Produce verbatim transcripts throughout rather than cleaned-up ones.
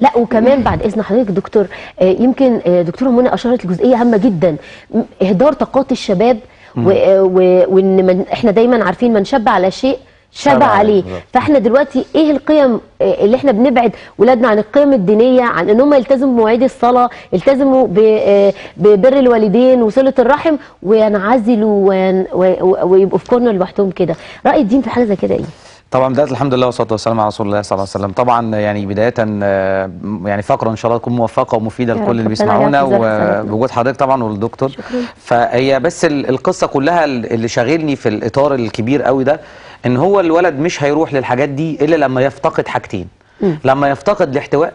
لا وكمان بعد اذن حضرتك دكتور، يمكن دكتوره منى اشارت لجزئيه هامه جدا، اهدار طاقات الشباب، وان احنا دايما عارفين من شب على شيء شبع عليه. فاحنا دلوقتي ايه القيم اللي احنا بنبعد ولادنا عن القيم الدينيه، عن ان هم يلتزموا بمواعيد الصلاه، يلتزموا ببر الوالدين وصله الرحم، وينعزلوا ويبقوا في كورنر لوحدهم كده؟ راي الدين في حاجه زي كده ايه؟ طبعا بدايه الحمد لله والصلاه والسلام على رسول الله صلى الله عليه وسلم. طبعا يعني بدايه يعني فقره ان شاء الله تكون موفقه ومفيده لكل اللي بيسمعونا، وبوجود حضرتك طبعا والدكتور. فهي بس القصه كلها اللي شاغلني في الاطار الكبير قوي ده، ان هو الولد مش هيروح للحاجات دي الا لما يفتقد حاجتين، م. لما يفتقد الاحتواء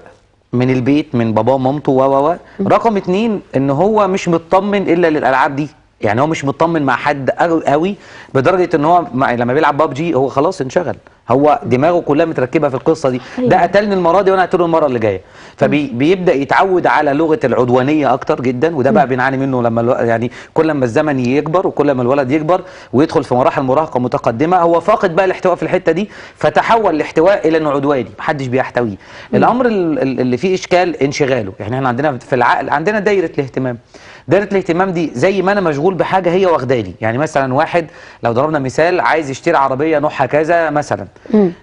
من البيت، من باباه ومامته، و و رقم اتنين ان هو مش مطمن الا للالعاب دي. يعني هو مش مطمن مع حد قوي بدرجه ان هو لما بيلعب بابجي هو خلاص انشغل، هو دماغه كلها متركبه في القصه دي، ده قتلني المره دي وانا هقتله المره اللي جايه. فبيبدا يتعود على لغه العدوانيه اكتر جدا، وده بقى بنعاني منه لما يعني كل ما الزمن يكبر وكل ما الولد يكبر ويدخل في مراحل مراهقه متقدمه، هو فاقد بقى الاحتواء في الحته دي، فتحول الاحتواء الى انه عدواني، محدش بيحتويه. الامر اللي فيه اشكال انشغاله، يعني احنا عندنا في العقل عندنا دايره الاهتمام. دايره الاهتمام دي زي ما انا مشغول بحاجه هي واخداني، يعني مثلا واحد لو ضربنا مثال عايز يشتري عربيه نوعها كذا مثلا،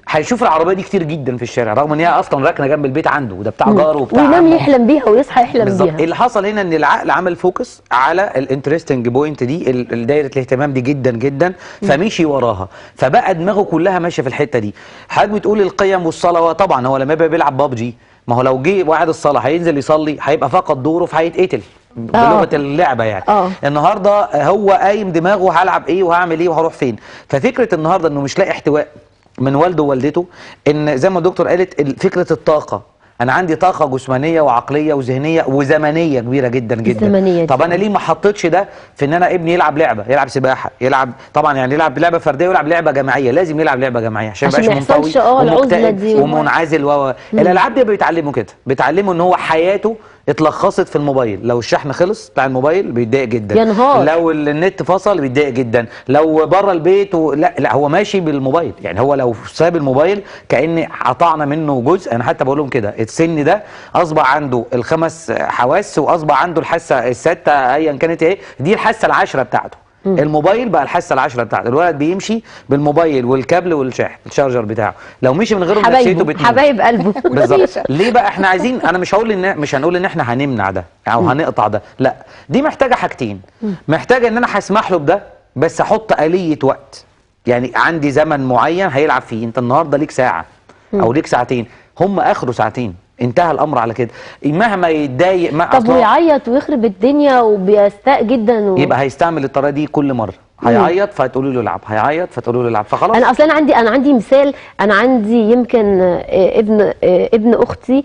هيشوف العربيه دي كتير جدا في الشارع رغم ان هي اصلا راكنه جنب البيت عنده، وده بتاع جاره وبتاع، وينام يحلم بيها ويصحى يحلم بالزبط. بيها. اللي حصل هنا ان العقل عمل فوكس على الانترستنج بوينت دي، دايره الاهتمام دي جدا جدا، فمشي وراها، فبقى دماغه كلها ماشيه في الحته دي. حضرتك بتقول القيم والصلاه، طبعا هو لما يبقى بيلعب بابجي، ما هو لو جه واحد الصلاه هينزل يصلي هيبقى فقد دوره فهيتقتل بلغه اللعبه يعني. أوه. النهارده هو قايم دماغه هلعب ايه وهعمل ايه وهروح فين. ففكره النهارده انه مش لاقي احتواء من والده ووالدته، ان زي ما الدكتور قالت فكره الطاقه، انا عندي طاقه جسمانيه وعقليه وذهنيه وزمنيه كبيره جدا جدا. طب انا ليه ما حطيتش ده في ان انا ابني يلعب لعبه، يلعب سباحه، يلعب طبعا يعني يلعب لعبه فرديه ويلعب لعبه جماعيه، لازم يلعب لعبه جماعيه عشان ما يبقاش منطوي ومكتئب ومنعزل. و الالعاب دي بيتعلموا كده، بيتعلموا ان هو حياته اتلخصت في الموبايل، لو الشحن خلص بتاع الموبايل بيتضايق جدا، ينهار. لو النت فصل بيتضايق جدا، لو بره البيت و... لا لا هو ماشي بالموبايل، يعني هو لو ساب الموبايل كأن قطعنا منه جزء. انا حتى بقول لهم كده السن ده اصبح عنده الخمس حواس، واصبح عنده الحاسه السادسه ايا كانت ايه، دي الحاسه العاشره بتاعته. مم. الموبايل بقى الحاسه العاشره بتاعته، الولد بيمشي بالموبايل والكابل والشاحن الشارجر بتاعه، لو مشي من غيره نفسيته بتموت، حبايب قلبه بالظبط. ليه بقى احنا عايزين، انا مش هقول ان مش هنقول ان احنا هنمنع ده او هنقطع ده، لا دي محتاجه حاجتين، محتاجه ان انا هسمح له بده بس احط آلية وقت، يعني عندي زمن معين هيلعب فيه، انت النهارده ليك ساعه او ليك ساعتين، هم اخره ساعتين، انتهى الامر على كده. مهما يتضايق ما طب ويعيط ويخرب الدنيا وبيستاء جدا و... يبقى هيستعمل الطريقه دي كل مره، هيعيط فتقولوا له العب، هيعيط فتقولوا له العب، فخلاص. انا اصلا عندي انا عندي مثال، انا عندي يمكن ابن ابن اختي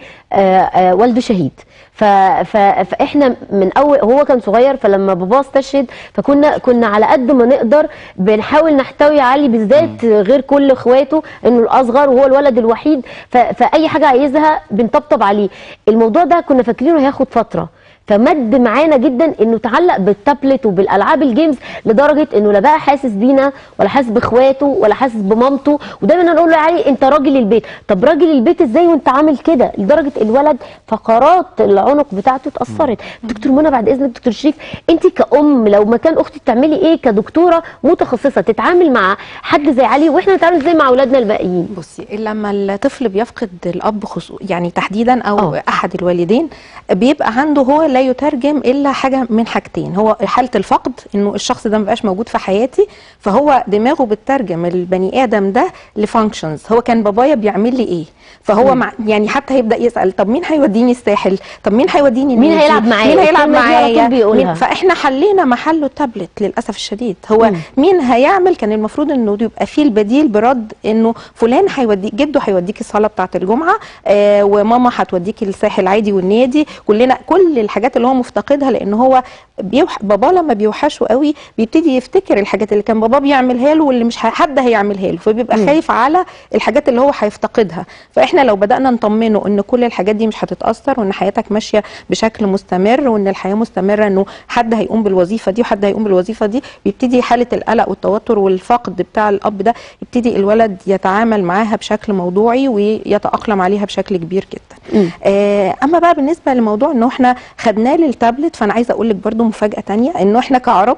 والده شهيد، ف فاحنا من اول هو كان صغير، فلما باباه استشهد فكنا كنا على قد ما نقدر بنحاول نحتوي عليه بالذات غير كل اخواته، انه الاصغر وهو الولد الوحيد، فاي حاجه عايزها بنطبطب عليه. الموضوع ده كنا فاكرينه هياخد فتره، فمد معانا جدا انه تعلق بالتابلت وبالالعاب الجيمز، لدرجه انه لا بقى حاسس بينا ولا حاسس باخواته ولا حاسس بمامته، ودايما نقول له يا علي انت راجل البيت، طب راجل البيت ازاي وانت عامل كده؟ لدرجه الولد فقرات العنق بتاعته اتاثرت. دكتور منى بعد اذنك، دكتور شريف انت كأم لو مكان اختي تعملي ايه كدكتوره متخصصه تتعامل مع حد زي علي، واحنا نتعامل ازاي مع اولادنا الباقيين؟ بصي لما الطفل بيفقد الاب خصوصا يعني تحديدا او أوه. احد الوالدين، بيبقى عنده هو لا يترجم الا حاجه من حاجتين، هو حاله الفقد انه الشخص ده ما بقاش موجود في حياتي، فهو دماغه بتترجم البني ادم ده لفانكشنز، هو كان بابايا بيعمل لي ايه، فهو مع يعني حتى هيبدا يسال طب مين هيوديني الساحل، طب مين هيوديني، مين هيلعب معايا، مين هيلعب معايا. فاحنا حلينا محله التابلت للاسف الشديد، هو مم. مين هيعمل، كان المفروض انه يبقى فيه البديل برد انه فلان هيوديك، جده هيوديكي الصلاه بتاعه الجمعه، آه وماما هتوديكي الساحل عادي والنادي، كلنا كل الحاجات الحاجات اللي هو مفتقدها، لان هو بيوح... بابا لما بيوحشه قوي بيبتدي يفتكر الحاجات اللي كان بابا بيعملها له واللي مش حد هيعملها له، فبيبقى خايف على الحاجات اللي هو هيفتقدها. فاحنا لو بدانا نطمنه ان كل الحاجات دي مش هتتاثر، وان حياتك ماشيه بشكل مستمر، وان الحياه مستمره، انه حد هيقوم بالوظيفه دي وحد هيقوم بالوظيفه دي، بيبتدي حاله القلق والتوتر والفقد بتاع الاب ده يبتدي الولد يتعامل معاها بشكل موضوعي ويتاقلم عليها بشكل كبير جدا. آه اما بقى بالنسبه لموضوع انه احنا خدناه للتابلت، فانا عايزه اقول لك برده مفاجاه ثانيه، انه احنا كعرب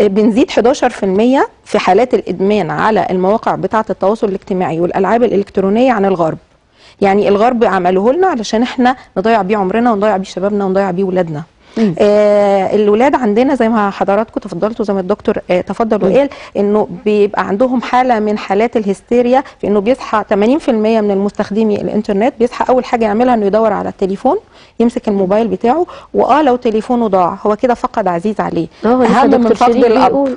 بنزيد حداشر في المية في حالات الادمان على المواقع بتاعه التواصل الاجتماعي والالعاب الالكترونيه عن الغرب. يعني الغرب عملوه لنا علشان احنا نضيع بيه عمرنا ونضيع بيه شبابنا ونضيع بيه ولادنا. آه الولاد عندنا زي ما حضراتكم تفضلتوا، زي ما الدكتور آه تفضل وقال، انه بيبقى عندهم حاله من حالات الهستيريا، في انه بيصحى ثمانين في المية من المستخدمي الانترنت بيصحى اول حاجه يعملها انه يدور على التليفون، يمسك الموبايل بتاعه، واه لو تليفونه ضاع هو كده فقد عزيز عليه. اهم من فقد الاب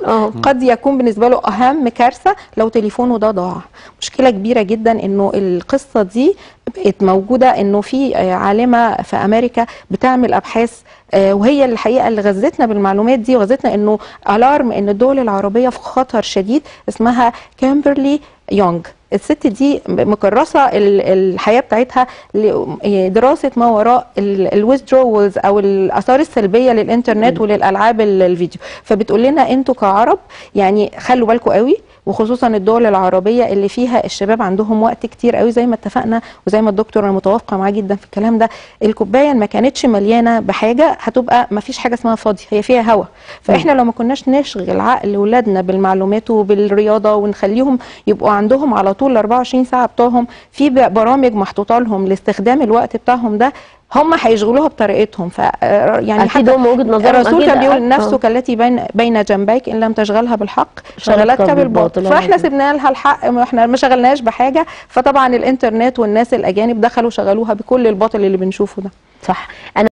قد يكون بالنسبه له اهم كارثه لو تليفونه ده ضاع. مشكله كبيره جدا انه القصه دي بقت موجوده، انه في عالمه في امريكا بتعمل ابحاث، وهي الحقيقه اللي غذتنا بالمعلومات دي، وغذتنا انه الارم ان الدول العربيه في خطر شديد، اسمها كيمبرلي يونغ. الست دي مكرسه الحياه بتاعتها لدراسه ما وراء الويزدروز او الاثار السلبيه للانترنت وللالعاب الفيديو، فبتقول لنا انتوا كعرب يعني خلوا بالكم قوي، وخصوصا الدول العربيه اللي فيها الشباب عندهم وقت كتير قوي، زي ما اتفقنا وزي ما الدكتور انا متوافقه معاه جدا في الكلام ده، الكوبايه ما كانتش مليانه بحاجه هتبقى ما فيش حاجه اسمها فاضيه، هي فيها هواء. فاحنا لو ما كناش نشغل عقل اولادنا بالمعلومات وبالرياضه، ونخليهم يبقوا عندهم على طول الاربعة وعشرين ساعه بتوعهم في برامج محطوطه لهم لاستخدام الوقت بتاعهم ده، هم هيشغلوها بطريقتهم. ف يعني حتى الرسول كان بيقول نفسه كالتي بين بين جنبيك ان لم تشغلها بالحق شغلتك بالباطل، فاحنا سيبنا لها الحق، احنا ما شغلناهاش بحاجه، فطبعا الانترنت والناس الاجانب دخلوا شغلوها بكل الباطل اللي بنشوفه ده. صح.